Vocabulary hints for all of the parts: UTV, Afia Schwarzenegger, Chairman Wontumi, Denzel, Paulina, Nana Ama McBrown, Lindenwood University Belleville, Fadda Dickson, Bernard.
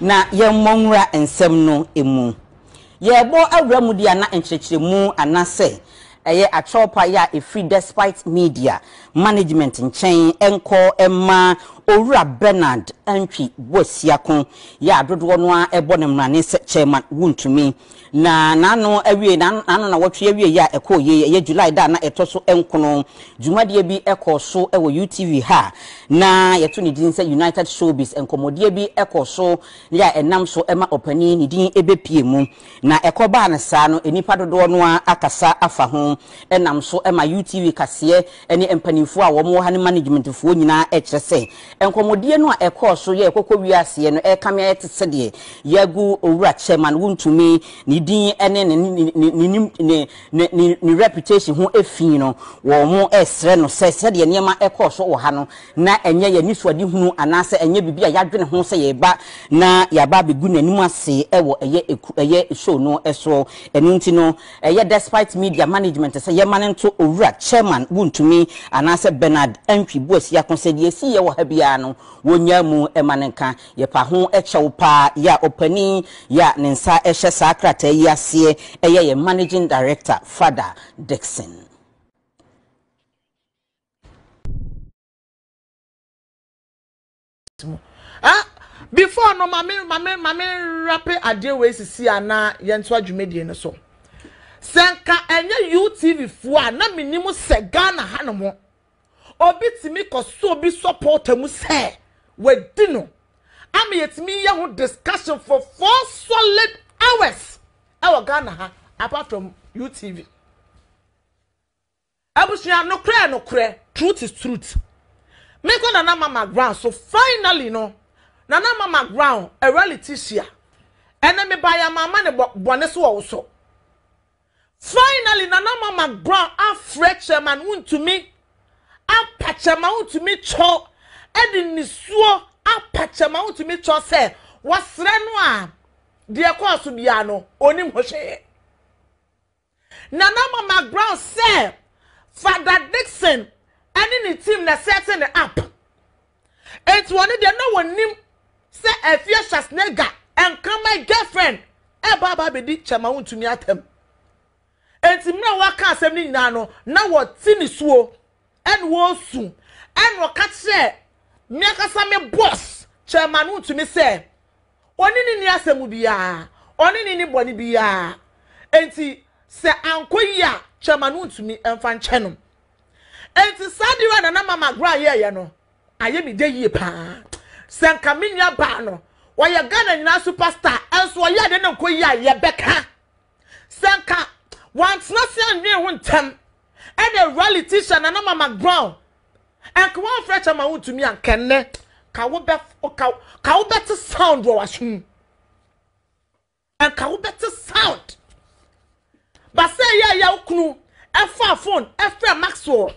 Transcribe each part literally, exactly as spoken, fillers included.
na ye monra ensemno emu ye bo awramudia na enchechiremu anase eye achopa ya ifri despite media management nchen enko emma owura Bernard antwi bosiakon ya adodo no a ebo ne mrane Chairman Wontumi na nanu awie na nanu na wotwe awie ya ekoye ye July da na etoso enkono jumade bi ekoso ewo U T V ha na yeto ne din se United Showbiz enkomodie bi ekoso ya enam so ema opani ne din ebepie mu na ekoba na saa no enipa dodo no a akasa afa ho enam so ema U T V kase ene empanifo a wo mo ha ne management fo nyina e kyerese enkomodie no a ekoso ye ekokowiase no e kamia yetese de yagu owura Chairman Wontumi ni din ene ni ni ni reputation ho efi no wo mo esre no se se de niema ekoso wo ha no na enye ye nisuade hunu anase enye bibia yadwene ho se ye ba na ya ba begu nanimu ase ewo eye eye show no eso enunti no eye despite media management se ye manento owura Chairman Wontumi anase Bernard antwi bosi akonsedi esi ye wo ha bia no wonyamu emanenka ye pa ho echewo pa ya opani ya nensa ehye sakra Yasiye, eye Managing Director Fadda Dickson. Ah, before no mame mame mame rape adie we sisi ana yentwa dwumedie no so. Senka enye U T V fo a na minimu segana hanom. Obi timi koso obi support amu se we di no. Am yetimi ye ho discussion for four solid hours. Our Ghana, huh? Apart from U T V. I wish you have no cry, no cry. Truth is truth. Make on Nana Ama McBrown. So finally, no. Nana Ama McBrown, a reality show. And then me buy a mama ne bonesu also. Finally, Nana Ama McBrown, a fresh Chairman Wontumi, a Chairman Wontumi cho. And in suo, a Chairman Wontumi cho say what's wrong. Dear Kwasubiano, onim Hoshe. Nana Ama McBrown said, Fadda Dickson, and in the team that setting it up. It's one of the no one named Sir Afia Schwarzenegger, and come my girlfriend, and Baba Bedi Chamaun to me at him. It's no one can't send me nano, now what tin is woe, and woe soon, and what can't say, Miakasame boss, Chamaun to me say. Oni ni ni asemu biya. Oni ni ni boni biya. Enti se ankoyi ya Chairman Wontumi enfan chenom. Enti sadiwa na Nana Ama McBrown ye ye no. Aye mi de ye pa. Se nkaminya ba no. Wa ye Ghana nyina superstar enso wa ye de na koyi ya ye beka. Se nka wants na se anwe ho ntem. E de reality show na Nana Ama McBrown. Enko wan fresh Chairman Wontumi ankenne. Kawubet kawubet sound wawashum. And kawubet sound. But say ya ya uknu. Efa phone. Efa Maxwell.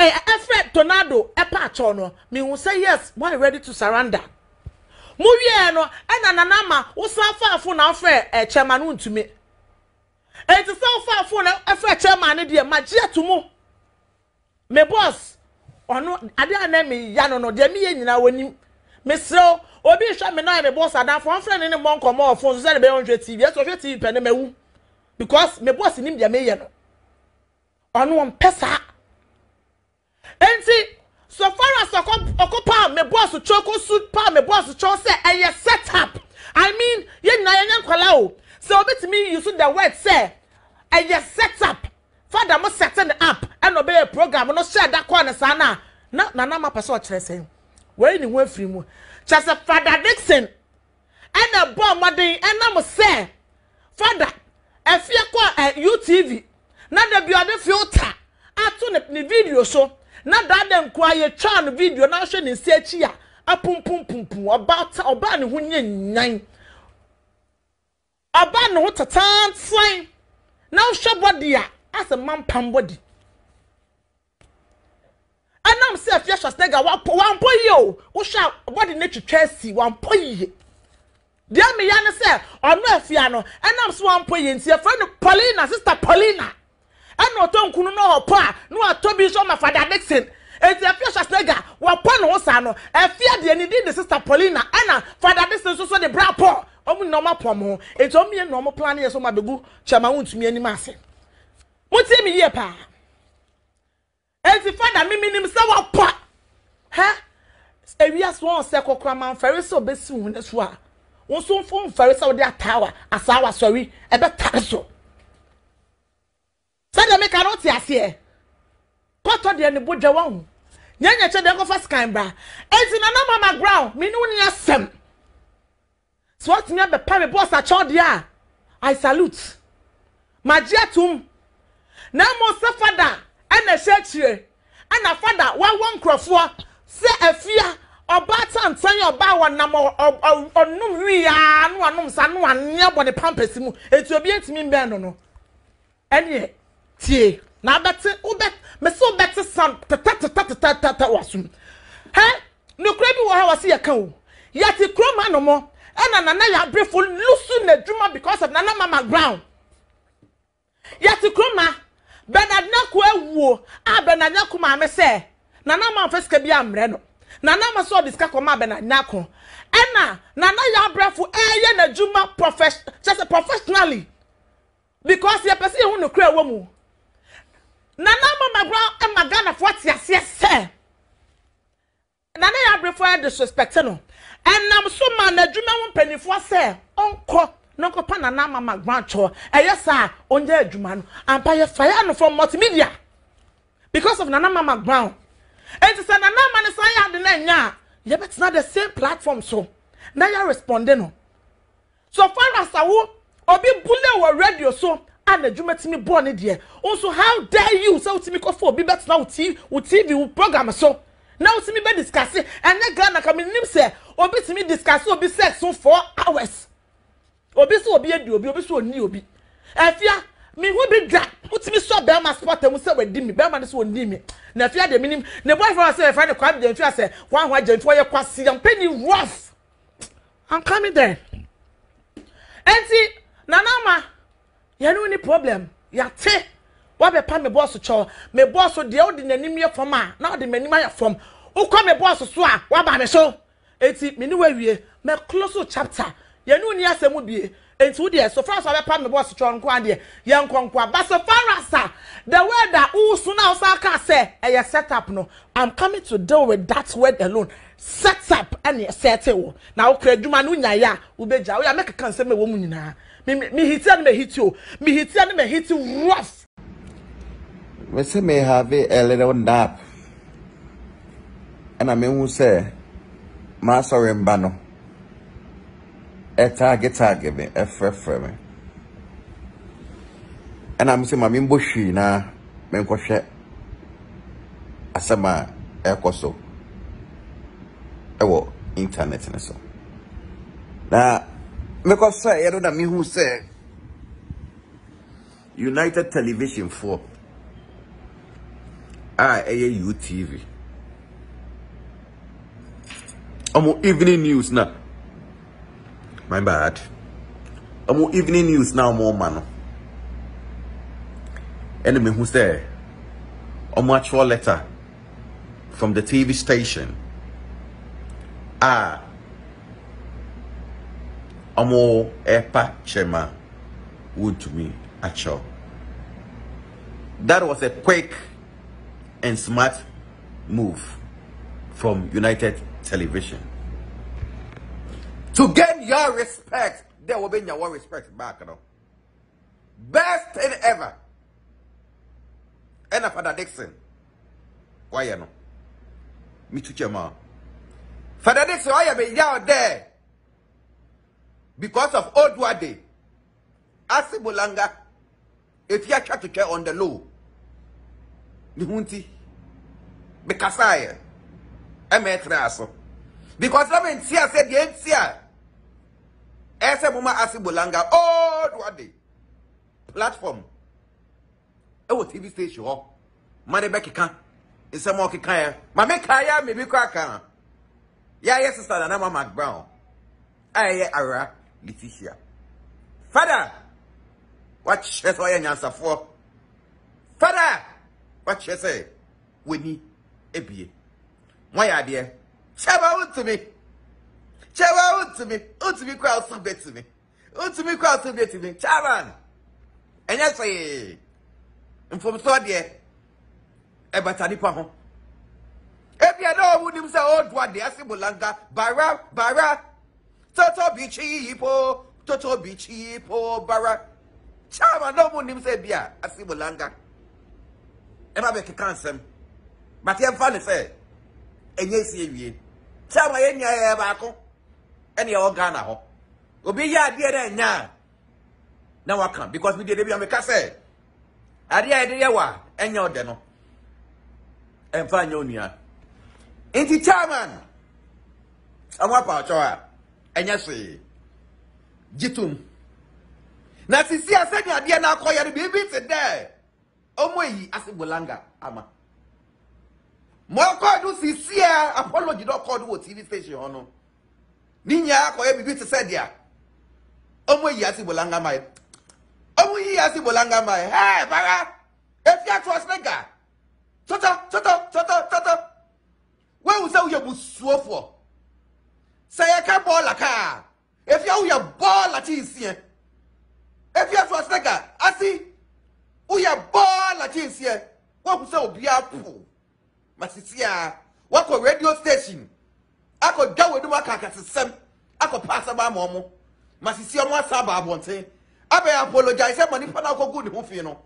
Eh efa tornado. Epa chono. Me will say yes. Why ready to surrender? Muye no. Ena nanama. Usafa phone. Efa Chairman Wontumi. Eh to safa phone. Efa Chairman di magia to mo. Me boss. Ono ade anemi ya no no de me nyina woni mesro obi hwa me na me boss adafo onfre ne ne monko ma ofo so se be onhwe T V so hwe T V pe ne mawu because me boss nim de me ye no ono on pesa enti so far as okopa me boss choko suit pa me boss chon se eye set up I mean ye nyina ye nkwala o so obi timi use the word say eye set up Father must set it up and obey a program. No share that corner, sana. No, Nana Ama person chasing. Where in the way free mo? Just a Fadda Dickson. And a bomb madam. And I must say, Father, if you qua U T V, now they be on the filter. I turn the video so. Now that them qua you turn the video now showing in search here. A pum pum pum pum. About about the hunye nine. About the water turn fine. Now show body ya. As a man pambody. And I'm self yes nega one po one poyo. Who shall body nature chassis one poy. Dear me yana say or no fiano and I'm swan poyin see a friend of Paulina, sister Paulina. And no tongue no pa no a toby show my Fadda Dickson. It's a fish as nega one pon no sano. Afia de ni di the sister Paulina. Ana Fadda Dickson so so de bra po. Omu normal po mo. Enti omu ye normal plan ye so ma begu Chairman Wontumi ani ma se. Wontumi ye pa. Enti Fadda mi minim se wa pa. Ha? Ewia so on se kokra man fere so besi hu ne so a. Won so fo fere so de atawa asawa sorry e be ta so. Sada me karoti ase. Koto de ne bodwa wa hu. Nyanya che de ko fa scan bra. Enti Nana Ama McBrown me nu ni asem. So what me be pa me boss a chode a. I salute. Magiatum. Na mo se Fadda ana shechire. Ana Fadda wa won krofo. Se Afia obata ntan yo ba wona mo onum wiya no anum sa no anya bone pampesi mu etu obi entimi mbe no no ene tie na beti ubet me so beti san tatatatata wasum he no kura bi wo ha wase ya kan o ya ti kroma no mo ena nana ya brefo lusu na dwuma because of Nana Ama McBrown ya ti kroma Bernard na ko ewuo a Bernard na ko ma me se Nana man feske bi amre no Nana ma so diska koma be na nako ena nana ya brefo eye na djuma professional just professionally because ye pese hu no kra wo mu Nana Ama McBrown e magana for tiase se Nana ya brefo disrespect no enam so man na djuma wo panifo se onko nko pa Nana Ama McBrown cho eye sa onje adjuma no ampa ye fire no from multimedia because of Nana Ama McBrown. And to say Nana Ama is saying the name, yeah, yeah, but it's not the same platform, so now you're responding. So far as I will, or be bullet or radio, so and the Jumet me born idiot. Also, how dare you? So to me, go for be better now. T V, T V program, so now to me be discussing, and then Ghana coming in say, or be to me discuss, or be sex so four hours, or be so be a do, be so new be. Afia. Me who be that? What's me so bell my spot and we say we dim me? Bellman is one dim me. Nafia de minim, the boyfriend said, find a crab, then she said, one white gent for your quasi and penny rough. I'm coming there. And see, Nanama, you know any problem. Ya te. What be pan me boss to chow? Me boss so the old in the name for ma. Now the many from. Who come me boss to swa? What by me so? It's it, me new way, me close chapter. You know, near some would be. So far as I palm the boss to unquandia, young conqua, but so far as the word that all soon as I can say, and you set up no. I'm coming to deal with that word alone. Set up and you set it. Now, okay, you man, ya, ubeja, we are making a concern me woman now. Me, he tell me hit you, me, he tell me hit you rough. We say, may have a little nap, and I mean, who say, Master Rembano. A target target me, a friend me. And I'm saying, I'm in bushy now, I'm going Asama ekoso ewo internet ne so. Na me ko say, I don't know me who say United Television four. Ah, eye U T V. Omo evening news na. My bad. I'm evening news now, more man. Enemy who's there? I'm a actual letter from the T V station. Ah, I'm a epa chema would me actual. That was a quick and smart move from United Television. To gain your respect, there will be your respect back, you know. Best thing ever. And Fadda Dickson, why you know? Me too, Chairman. Fadda Dickson, why you be out there? Because of Odwade, Asibulanga. If you try to care on the law, the hunti, because I am a tracer. Because I mean, see, I said the end here. Ese mama Asibolanga old what the platform. Oh, T V station. Oh, money back can. It's a monkey can. Mama kaya maybe can. Yeah, yes, sister. Nana Ama McBrown. Aye, Ara Leticia. Father, what she say? Any answer for? Father, what she say? Winnie, Ebi. Why are there? Chairman Wontumi. Chairman Wontumi. Wontumi crowd so bad to me. Wontumi crowd so bad to me. Chairman. And yes, I. And from so there. Ebatani pahon. If you know who say oh dwa de asibo langa bara bara toto bichi po toto bichi po bara Chairman no who say bia asibo langa. Ema be kikan but he fan say enye si ewie Chairman enya e ba ko enya o Ghana ho obi ya de na nya na waka because we dey dey am ka say ade ade ye wa enya o de no emfa nya onua Inti Chairman, I want power choir. Anya say, jitum. Na sisi aseni adi na akoya ni bibi today. Omo yi asibolanga ama. Mo akoya du sisi a apology do akoya du T V station hono. Ninya akoya bibi today dia. Omo yi asibolanga mai. Omo yi asibolanga mai. Hey, bara. Afia Schwarzenegger. Toto, toto, toto, toto. Where was how you busuo for? Say I can't ball a car. If you are ball at his here, if you are for Snagger, I see. We are ball at his here. What was so be a pool? Massia, what a radio station. I could go with my carcass system. I could pass about Momo. Massia, my sabab won't say. I may apologize. I'm an infernal good hoofino.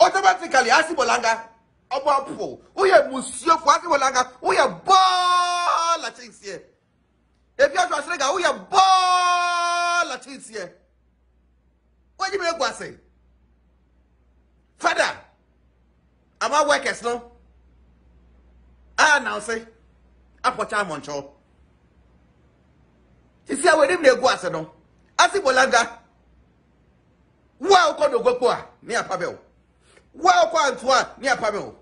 Automatically, I see Bolanga. About poor, we have Monsieur Quasimolanga, we are ball at his here. If you are Schwarzenegger, we are ball at his here. What do you mean, Quasi? Father, am I workers, no? Ah, now say, I put time on show. He said, I will leave the Quasi, no? I see Bolanga. Wow, Kondo Gokua, near Pavel. Welcome to near Pamel.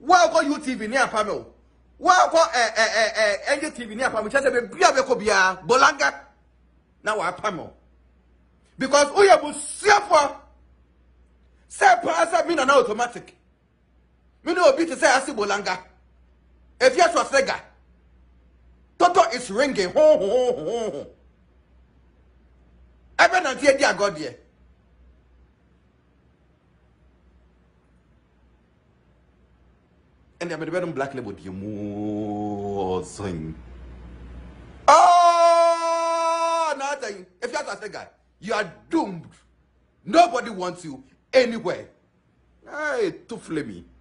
Welcome U T V near Pamel. Welcome eh eh eh eh N G T V near Pamel. Just be bia be ko bia Bolanga. Now we Pamel. Because we have suffer. Say pass me na automatic. Me no be to say asi Bolanga. If you are Schwarzenegger. Toto is ringing. Ho ho ho ho. Even na tie dia God here. And the bedroom black label you more swing. Oh, nothing. If you are a guy, you are doomed. Nobody wants you anywhere. Hey, to flame me.